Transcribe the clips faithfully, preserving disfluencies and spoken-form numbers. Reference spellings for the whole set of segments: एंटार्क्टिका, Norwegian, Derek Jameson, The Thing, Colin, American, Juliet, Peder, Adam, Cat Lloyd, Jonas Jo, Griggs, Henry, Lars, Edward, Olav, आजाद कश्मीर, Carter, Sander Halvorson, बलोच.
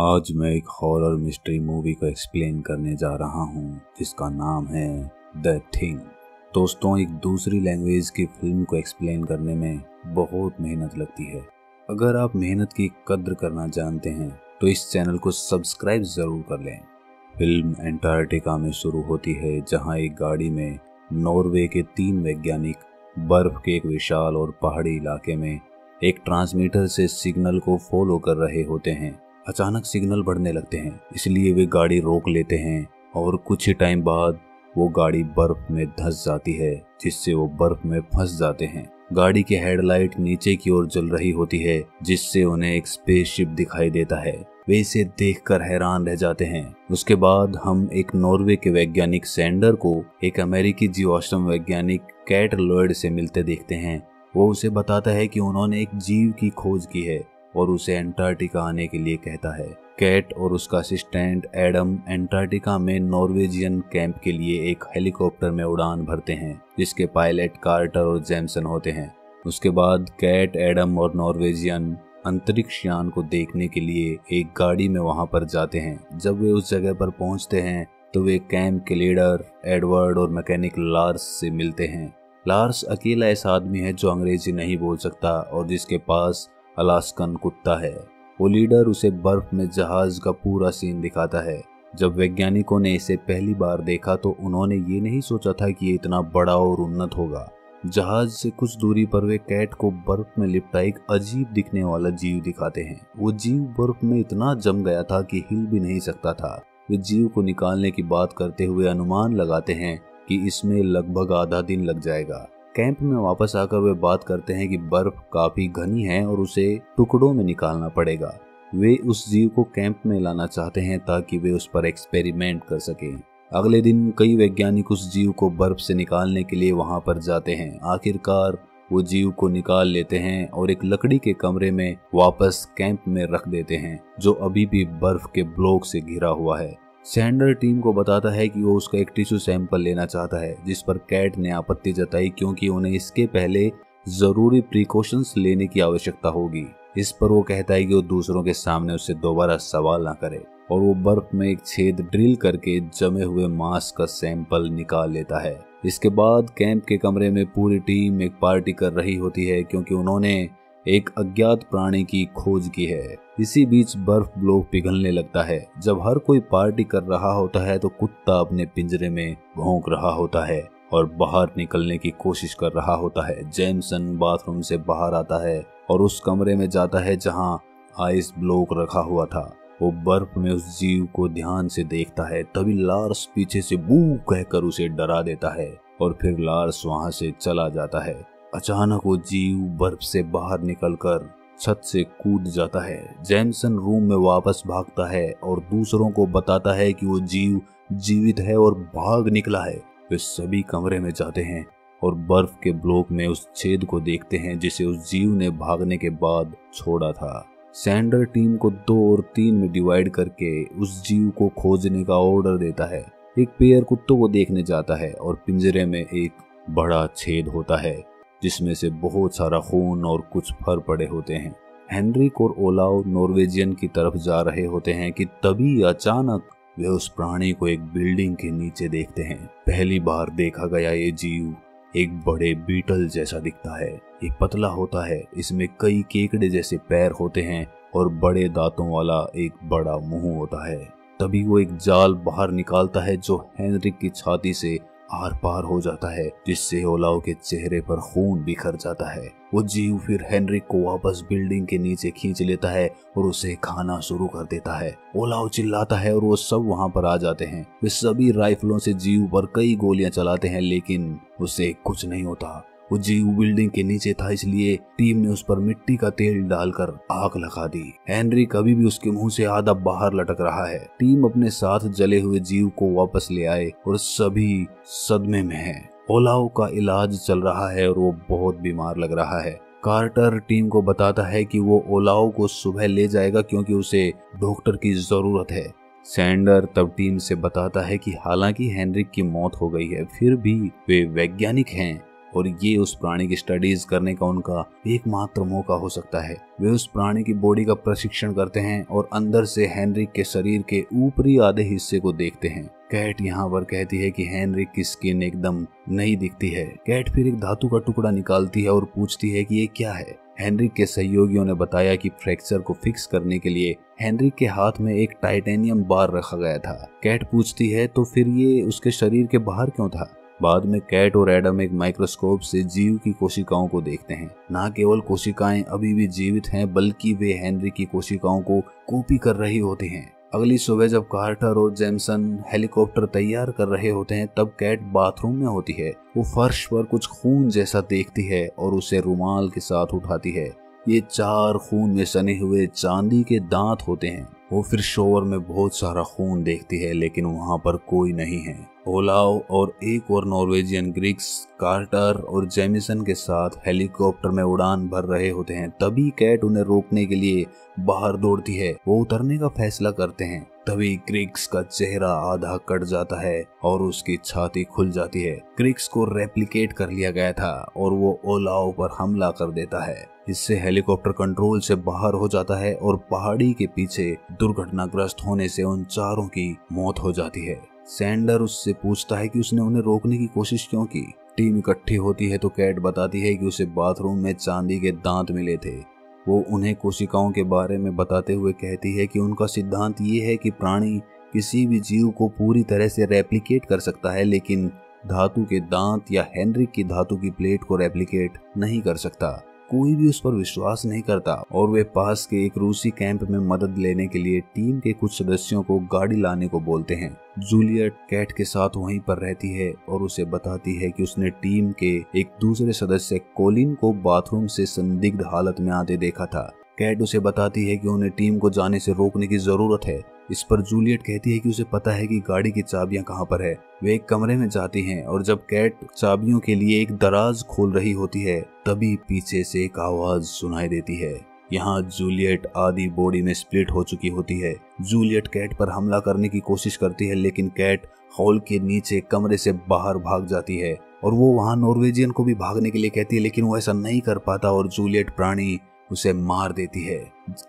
आज मैं एक हॉरर मिस्ट्री मूवी को एक्सप्लेन करने जा रहा हूं जिसका नाम है द थिंग। दोस्तों, एक दूसरी लैंग्वेज की फिल्म को एक्सप्लेन करने में बहुत मेहनत लगती है। अगर आप मेहनत की कद्र करना जानते हैं तो इस चैनल को सब्सक्राइब ज़रूर कर लें। फिल्म एंटार्क्टिका में शुरू होती है जहां एक गाड़ी में नॉर्वे के तीन वैज्ञानिक बर्फ के एक विशाल और पहाड़ी इलाके में एक ट्रांसमीटर से सिग्नल को फॉलो कर रहे होते हैं। अचानक सिग्नल बढ़ने लगते हैं, इसलिए वे गाड़ी रोक लेते हैं और कुछ ही टाइम बाद वो गाड़ी बर्फ में धंस जाती है, जिससे वो बर्फ में फंस जाते हैं। गाड़ी की हेडलाइट नीचे की ओर जल रही होती है, जिससे उन्हें एक स्पेसशिप दिखाई देता है। वे इसे देखकर हैरान रह जाते हैं। उसके बाद हम एक नॉर्वे के वैज्ञानिक सैंडर को एक अमेरिकी जीवाश्म वैज्ञानिक कैट लॉयड से मिलते देखते हैं। वो उसे बताता है कि उन्होंने एक जीव की खोज की है और उसे एंटार्क्टिका आने के लिए कहता है। कैट और उसका असिस्टेंट एडम एंटार्क्टिका में नॉर्वेजियन कैंप के लिए एक हेलीकॉप्टर में उड़ान भरते हैं, जिसके पायलट कार्टर और जेमसन होते हैं। उसके बाद कैट, एडम और नॉर्वेजियन अंतरिक्ष यान को देखने के लिए एक गाड़ी में वहां पर जाते हैं। जब वे उस जगह पर पहुंचते हैं तो वे कैंप के लीडर एडवर्ड और मैकेनिक लार्स से मिलते हैं। लार्स अकेला ऐसा आदमी है जो अंग्रेजी नहीं बोल सकता और जिसके पास अलास्कन कुत्ता है। वो लीडर उसे बर्फ में जहाज का पूरा सीन दिखाता है। जब वैज्ञानिकों ने इसे पहली बार देखा तो उन्होंने ये नहीं सोचा था कि ये इतना बड़ा और उन्नत होगा। जहाज से कुछ दूरी पर वे कैट को बर्फ में लिपटा एक अजीब दिखने वाला जीव दिखाते हैं। वो जीव बर्फ में इतना जम गया था कि हिल भी नहीं सकता था। वे जीव को निकालने की बात करते हुए अनुमान लगाते हैं कि इसमें लगभग आधा दिन लग जाएगा। कैंप में वापस आकर वे बात करते हैं कि बर्फ काफी घनी है और उसे टुकड़ों में निकालना पड़ेगा। वे उस जीव को कैंप में लाना चाहते हैं ताकि वे उस पर एक्सपेरिमेंट कर सकें। अगले दिन कई वैज्ञानिक उस जीव को बर्फ से निकालने के लिए वहां पर जाते हैं। आखिरकार वो जीव को निकाल लेते हैं और एक लकड़ी के कमरे में वापस कैंप में रख देते हैं, जो अभी भी बर्फ के ब्लॉक से घिरा हुआ है। सैंडर टीम को बताता है कि वो उसका एक टिश्यू सैंपल लेना चाहता है, जिस पर कैट ने आपत्ति जताई क्योंकि उन्हें इसके पहले ज़रूरी प्रिकॉशंस लेने की आवश्यकता होगी। इस पर वो कहता है कि वो दूसरों के सामने उससे दोबारा सवाल ना करे और वो बर्फ में एक छेद ड्रिल करके जमे हुए मांस का सैंपल निकाल लेता है। इसके बाद कैंप के कमरे में पूरी टीम एक पार्टी कर रही होती है क्योंकि उन्होंने एक अज्ञात प्राणी की खोज की है। इसी बीच बर्फ ब्लॉक पिघलने लगता है। जब हर कोई पार्टी कर रहा होता है तो कुत्ता अपने पिंजरे में भौंक रहा होता है और बाहर निकलने की कोशिश कर रहा होता है। जेमसन बाथरूम से बाहर आता है और उस कमरे में जाता है जहां आइस ब्लॉक रखा हुआ था। वो बर्फ में उस जीव को ध्यान से देखता है, तभी लार्स पीछे से बू कहकर उसे डरा देता है और फिर लार्स वहां से चला जाता है। अचानक वो जीव बर्फ से बाहर निकलकर छत से कूद जाता है। जेमसन रूम में वापस भागता है और दूसरों को बताता है कि वो जीव जीवित है और भाग निकला है। वे सभी कमरे में जाते हैं और बर्फ के ब्लॉक में उस छेद को देखते हैं जिसे उस जीव ने भागने के बाद छोड़ा था। सैंडर टीम को दो और तीन में डिवाइड करके उस जीव को खोजने का ऑर्डर देता है। एक पेयर कुत्तों को देखने जाता है और पिंजरे में एक बड़ा छेद होता है जिसमें से बहुत सारा खून और कुछ फर पड़े होते हैं। हेनरी और ओलाव नॉर्वेजियन की तरफ जा रहे होते हैं कि तभी अचानक वे उस प्राणी को एक बिल्डिंग के नीचे देखते हैं। पहली बार देखा गया ये जीव एक बड़े बीटल जैसा दिखता है। ये पतला होता है, इसमें कई केकड़े जैसे पैर होते हैं और बड़े दांतों वाला एक बड़ा मुंह होता है। तभी वो एक जाल बाहर निकालता है जो हेनरी की छाती से आर पार हो जाता है, जिससे ओलाव के चेहरे पर खून बिखर जाता है। वो जीव फिर हेनरी को वापस बिल्डिंग के नीचे खींच लेता है और उसे खाना शुरू कर देता है। ओलाव चिल्लाता है और वो सब वहां पर आ जाते हैं। वे सभी राइफलों से जीव पर कई गोलियां चलाते हैं लेकिन उसे कुछ नहीं होता। वो जीव बिल्डिंग के नीचे था, इसलिए टीम ने उस पर मिट्टी का तेल डालकर आग लगा दी। हेनरी कभी भी उसके मुंह से आधा बाहर लटक रहा है। टीम अपने साथ जले हुए जीव को वापस ले आए और सभी सदमे में हैं। ओलाव का इलाज चल रहा है और वो बहुत बीमार लग रहा है। कार्टर टीम को बताता है कि वो ओलाव को सुबह ले जाएगा क्योंकि उसे डॉक्टर की जरूरत है। सैंडर तब टीम से बताता है कि हालांकि हेनरी की मौत हो गई है, फिर भी वे वैज्ञानिक हैं और ये उस प्राणी की स्टडीज करने का उनका एकमात्र मौका हो सकता है। वे उस प्राणी की बॉडी का परीक्षण करते हैं और अंदर से हेनरी के शरीर के ऊपरी आधे हिस्से को देखते हैं। कैट यहाँ पर कहती है कि हेनरी की स्किन एकदम नहीं दिखती है। कैट फिर एक धातु का टुकड़ा निकालती है और पूछती है कि ये क्या है। हेनरी के सहयोगियों ने बताया कि फ्रैक्चर को फिक्स करने के लिए हेनरी के हाथ में एक टाइटेनियम बार रखा गया था। कैट पूछती है तो फिर ये उसके शरीर के बाहर क्यों था। बाद में कैट और एडम एक माइक्रोस्कोप से जीव की कोशिकाओं को देखते हैं। न केवल कोशिकाएं अभी भी जीवित हैं बल्कि वे हेनरी की कोशिकाओं को कॉपी कर रही होती हैं। अगली सुबह जब कार्टर और जेमसन हेलीकॉप्टर तैयार कर रहे होते हैं तब कैट बाथरूम में होती है। वो फर्श पर कुछ खून जैसा देखती है और उसे रुमाल के साथ उठाती है। ये चार खून में सने हुए चांदी के दांत होते हैं। वो फिर शोवर में बहुत सारा खून देखती है लेकिन वहाँ पर कोई नहीं है। ओलाव और एक और नॉर्वेजियन ग्रिग्स कार्टर और जेमिसन के साथ हेलीकॉप्टर में उड़ान भर रहे होते हैं। तभी कैट उन्हें रोकने के लिए बाहर दौड़ती है। वो उतरने का फैसला करते हैं। तभी ग्रिग्स का चेहरा आधा कट जाता है और उसकी छाती खुल जाती है। ग्रिग्स को रेप्लिकेट कर लिया गया था और वो ओलाव पर हमला कर देता है। इससे हेलीकॉप्टर कंट्रोल से बाहर हो जाता है और पहाड़ी के पीछे दुर्घटनाग्रस्त होने से उन चारों की मौत हो जाती है। सैंडर उससे पूछता है कि उसने उन्हें रोकने की कोशिश क्यों की। टीम इकट्ठी होती है तो कैट बताती है कि उसे बाथरूम में चांदी के दांत मिले थे। वो उन्हें कोशिकाओं के बारे में बताते हुए कहती है कि उनका सिद्धांत ये है कि प्राणी किसी भी जीव को पूरी तरह से रेप्लिकेट कर सकता है लेकिन धातु के दांत या हेनरी की धातु की प्लेट को रेप्लिकेट नहीं कर सकता। कोई भी उस पर विश्वास नहीं करता और वे पास के एक रूसी कैंप में मदद लेने के लिए टीम के कुछ सदस्यों को गाड़ी लाने को बोलते हैं। जूलियट कैट के साथ वहीं पर रहती है और उसे बताती है कि उसने टीम के एक दूसरे सदस्य कोलिन को बाथरूम से संदिग्ध हालत में आते देखा था। कैट उसे बताती है कि उन्हें टीम को जाने से रोकने की जरूरत है। इस पर जूलियट कहती है कि उसे पता है कि गाड़ी की चाबियां कहां पर है। वे एक कमरे में जाती हैं और जब कैट चाबियों के लिए एक दराज खोल रही होती है तभी पीछे से एक आवाज सुनाई देती है। यहाँ जूलियट आधी बॉडी में स्प्लिट हो चुकी होती है। जूलियट कैट पर हमला करने की कोशिश करती है लेकिन कैट हॉल के नीचे कमरे से बाहर भाग जाती है और वो वहाँ नॉर्वेजियन को भी भागने के लिए कहती है लेकिन वो ऐसा नहीं कर पाता और जूलियट प्राणी उसे मार देती है।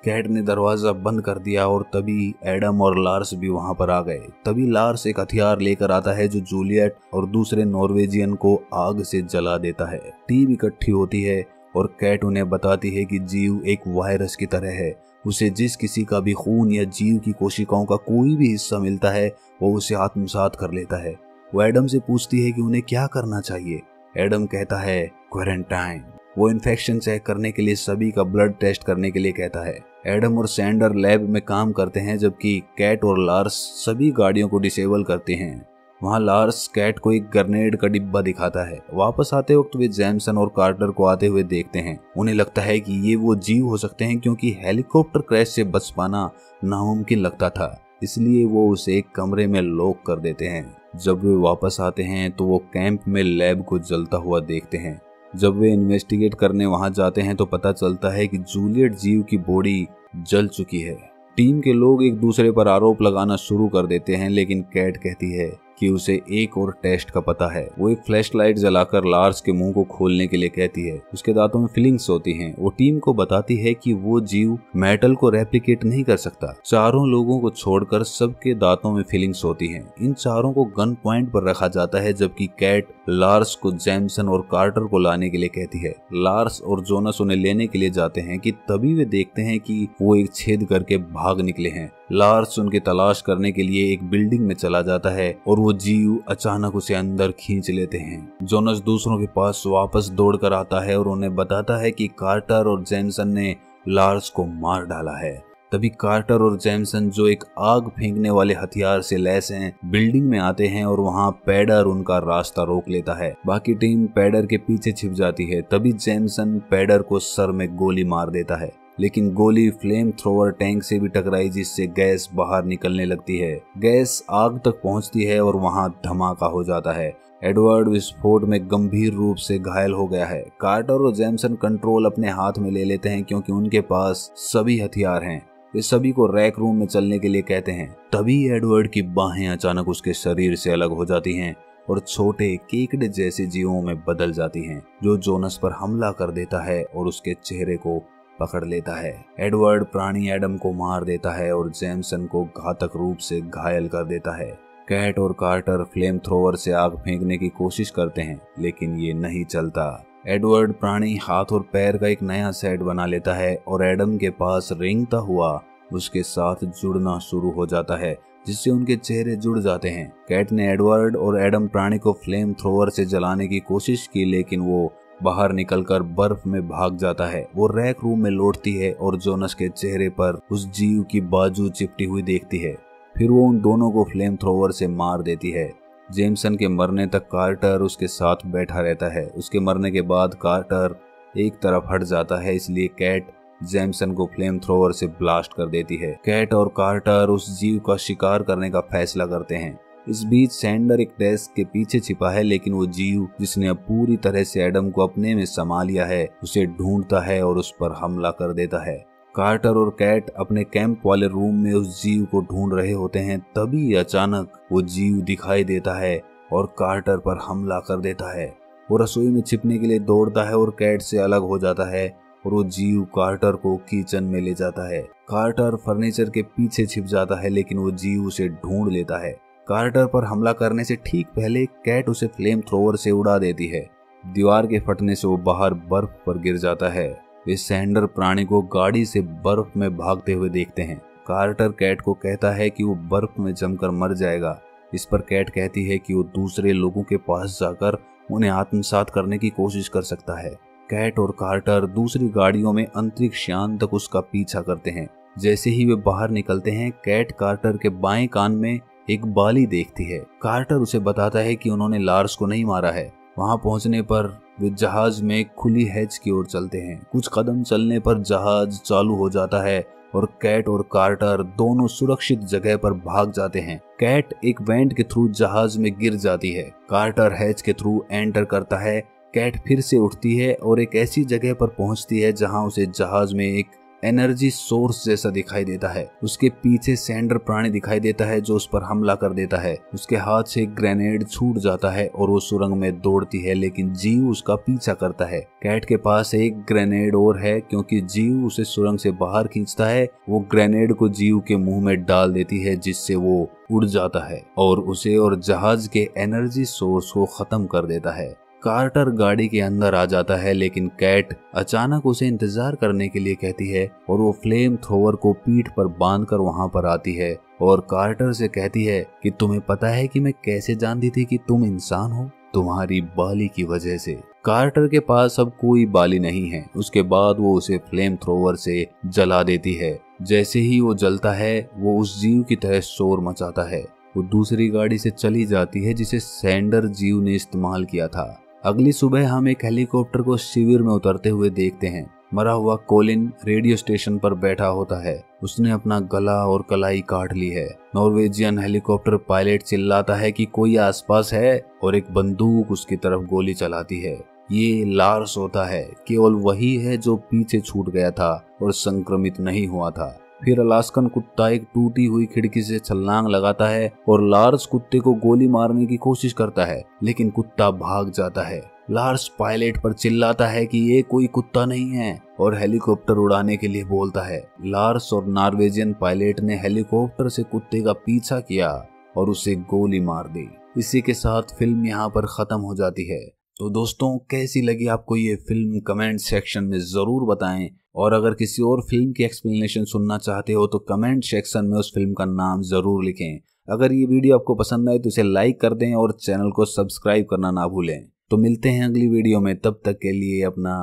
कैट ने दरवाजा बंद कर दिया और तभी एडम और लार्स भी वहां पर आ गए। तभी लार्स एक हथियार लेकर आता है जो जूलियट और दूसरे नॉर्वेजियन को आग से जला देता है। टीम इकट्ठी होती है और कैट उन्हें बताती है कि जीव एक वायरस की तरह है। उसे जिस किसी का भी खून या जीव की कोशिकाओं का कोई भी हिस्सा मिलता है वो उसे आत्मसात कर लेता है। वो एडम से पूछती है कि उन्हें क्या करना चाहिए। एडम कहता है क्वारंटाइन। वो इन्फेक्शन चेक करने के लिए सभी का ब्लड टेस्ट करने के लिए कहता है। एडम और सैंडर लैब में काम करते हैं जबकि कैट और लार्स सभी गाड़ियों को डिसेबल करते हैं। वहाँ लार्स कैट को एक ग्रेनेड का डिब्बा दिखाता है। वापस आते वक्त वे जेमसन और कार्टर को आते हुए देखते हैं। उन्हें लगता है कि ये वो जीव हो सकते हैं क्योंकि हेलीकॉप्टर क्रैश से बच पाना नामुमकिन लगता था, इसलिए वो उसे एक कमरे में लॉक कर देते हैं। जब वे वापस आते हैं तो वो कैंप में लैब को जलता हुआ देखते हैं। जब वे इन्वेस्टिगेट करने वहां जाते हैं तो पता चलता है कि जूलियट जीव की बॉडी जल चुकी है। टीम के लोग एक दूसरे पर आरोप लगाना शुरू कर देते हैं लेकिन कैट कहती है कि उसे एक और टेस्ट का पता है। वो एक फ्लैशलाइट जलाकर लार्स के मुंह को खोलने के लिए कहती है। उसके दांतों में फिलिंग्स होती हैं। वो टीम को बताती है कि वो जीव मेटल को रेप्लिकेट नहीं कर सकता। चारों लोगों को छोड़कर सबके दांतों में फिलिंग्स होती हैं। इन चारों को गन पॉइंट पर रखा जाता है जबकि कैट लार्स को जेमसन और कार्टर को लाने के लिए कहती है। लार्स और जोनस उन्हें लेने के लिए जाते हैं कि तभी वे देखते हैं कि वो एक छेद करके भाग निकले हैं। लार्स उनकी तलाश करने के लिए एक बिल्डिंग में चला जाता है और वो जीव अचानक उसे अंदर खींच लेते हैं। जोनस दूसरों के पास वापस दौड़कर आता है और उन्हें बताता है कि कार्टर और जेमसन ने लार्स को मार डाला है। तभी कार्टर और जेमसन जो एक आग फेंकने वाले हथियार से लैस हैं, बिल्डिंग में आते हैं और वहां पेडर उनका रास्ता रोक लेता है। बाकी टीम पेडर के पीछे छिप जाती है। तभी जेमसन पेडर को सर में गोली मार देता है लेकिन गोली फ्लेम थ्रोवर टैंक से भी टकराई जिससे गैस बाहर निकलने लगती है। गैस आग तक पहुंचती है और वहां धमाका हो जाता है। एडवर्ड विस्फोट में गंभीर रूप से घायल हो गया है। कार्टर और जेमसन कंट्रोल अपने हाथ में ले लेते हैं क्योंकि उनके पास सभी हथियार हैं। वे सभी को रैक रूम में चलने के लिए कहते हैं। तभी एडवर्ड की बाहें अचानक उसके शरीर से अलग हो जाती हैं और छोटे केकड़े जैसे जीवों में बदल जाती हैं, जो जोनस पर हमला कर देता है और उसके चेहरे को पकड़ लेता है। एडवर्ड प्राणी एडम को मार देता है और जेमसन को घातक रूप से घायल कर देता है। कैट और कार्टर फ्लेम थ्रोवर से आग फेंकने की कोशिश करते हैं, लेकिन ये नहीं चलता। एडवर्ड प्राणी हाथ और पैर का एक नया सेट बना लेता है और एडम के पास रेंगता हुआ उसके साथ जुड़ना शुरू हो जाता है, जिससे उनके चेहरे जुड़ जाते हैं। कैट ने एडवर्ड और एडम प्राणी को फ्लेम थ्रोवर से जलाने की कोशिश की, लेकिन वो बाहर निकलकर बर्फ में भाग जाता है। वो रैक रूम में लौटती है और जोनस के चेहरे पर उस जीव की बाजू चिपटी हुई देखती है। फिर वो उन दोनों को फ्लेम थ्रोवर से मार देती है। जेमसन के मरने तक कार्टर उसके साथ बैठा रहता है। उसके मरने के बाद कार्टर एक तरफ हट जाता है, इसलिए कैट जेमसन को फ्लेम थ्रोवर से ब्लास्ट कर देती है। कैट और कार्टर उस जीव का शिकार करने का फैसला करते हैं। इस बीच सैंडर एक डेस्क के पीछे छिपा है, लेकिन वो जीव जिसने अब पूरी तरह से एडम को अपने में समा लिया है उसे ढूंढता है और उस पर हमला कर देता है। कार्टर और कैट अपने कैंप वाले रूम में उस जीव को ढूंढ रहे होते हैं, तभी अचानक वो जीव दिखाई देता है और कार्टर पर हमला कर देता है। वो रसोई में छिपने के लिए दौड़ता है और कैट से अलग हो जाता है और वो जीव कार्टर को किचन में ले जाता है। कार्टर फर्नीचर के पीछे छिप जाता है, लेकिन वो जीव उसे ढूंढ लेता है। कार्टर पर हमला करने से ठीक पहले कैट उसे फ्लेम थ्रोवर से उड़ा देती है। दीवार के फटने से वो बाहर बर्फ पर गिर जाता है। वे सैंडर प्राणी को गाड़ी से बर्फ में भागते हुए देखते हैं। कार्टर कैट को कहता है कि वो बर्फ में जमकर मर जाएगा। इस पर कैट कहती है कि वो दूसरे लोगों के पास जाकर उन्हें आत्मसात करने की कोशिश कर सकता है। कैट और कार्टर दूसरी गाड़ियों में अंतरिक्ष यान तक उसका पीछा करते हैं। जैसे ही वे बाहर निकलते हैं, कैट कार्टर के बाएं कान में एक बाली देखती है। कार्टर उसे बताता है कि उन्होंने लार्स को नहीं मारा है। वहां पहुंचने पर वे जहाज में खुली हैच की ओर चलते हैं। कुछ कदम चलने पर जहाज चालू हो जाता है और कैट और कार्टर दोनों सुरक्षित जगह पर भाग जाते हैं। कैट एक वेंट के थ्रू जहाज में गिर जाती है। कार्टर हैच के थ्रू एंटर करता है। कैट फिर से उठती है और एक ऐसी जगह पर पहुंचती है जहां उसे जहाज में एक एनर्जी सोर्स जैसा दिखाई देता है। उसके पीछे सैंडर प्राणी दिखाई देता है, जो उस पर हमला कर देता है। उसके हाथ से एक ग्रेनेड छूट जाता है और वो सुरंग में दौड़ती है, लेकिन जीव उसका पीछा करता है। कैट के पास एक ग्रेनेड और है, क्योंकि जीव उसे सुरंग से बाहर खींचता है। वो ग्रेनेड को जीव के मुंह में डाल देती है, जिससे वो उड़ जाता है और उसे और जहाज के एनर्जी सोर्स को खत्म कर देता है। कार्टर गाड़ी के अंदर आ जाता है, लेकिन कैट अचानक उसे इंतजार करने के लिए कहती है और वो फ्लेम थ्रोवर को पीठ पर बांधकर वहां पर आती है और कार्टर से कहती है कि तुम्हें पता है कि मैं कैसे जानती थी कि तुम इंसान हो? तुम्हारी बाली की वजह से। कार्टर के पास अब कोई बाली नहीं है। उसके बाद वो उसे फ्लेम थ्रोवर से जला देती है। जैसे ही वो जलता है, वो उस जीव की तरह शोर मचाता है। वो दूसरी गाड़ी से चली जाती है, जिसे सैंडर जीव ने इस्तेमाल किया था। अगली सुबह हम एक हेलीकॉप्टर को शिविर में उतरते हुए देखते हैं। मरा हुआ कोलिन रेडियो स्टेशन पर बैठा होता है। उसने अपना गला और कलाई काट ली है। नॉर्वेजियन हेलीकॉप्टर पायलट चिल्लाता है कि कोई आसपास है और एक बंदूक उसकी तरफ गोली चलाती है। ये लार्स होता है, केवल वही है जो पीछे छूट गया था और संक्रमित नहीं हुआ था। फिर अलास्कन कुत्ता एक टूटी हुई खिड़की से छलांग लगाता है और लार्स कुत्ते को गोली मारने की कोशिश करता है, लेकिन कुत्ता भाग जाता है। लार्स पायलट पर चिल्लाता है कि ये कोई कुत्ता नहीं है और हेलीकॉप्टर उड़ाने के लिए बोलता है। लार्स और नॉर्वेजियन पायलट ने हेलीकॉप्टर से कुत्ते का पीछा किया और उसे गोली मार दी। इसी के साथ फिल्म यहाँ पर खत्म हो जाती है। तो दोस्तों, कैसी लगी आपको ये फिल्म? कमेंट सेक्शन में ज़रूर बताएं। और अगर किसी और फिल्म की एक्सप्लेनेशन सुनना चाहते हो तो कमेंट सेक्शन में उस फिल्म का नाम ज़रूर लिखें। अगर ये वीडियो आपको पसंद आए तो इसे लाइक कर दें और चैनल को सब्सक्राइब करना ना भूलें। तो मिलते हैं अगली वीडियो में, तब तक के लिए अपना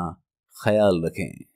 ख्याल रखें।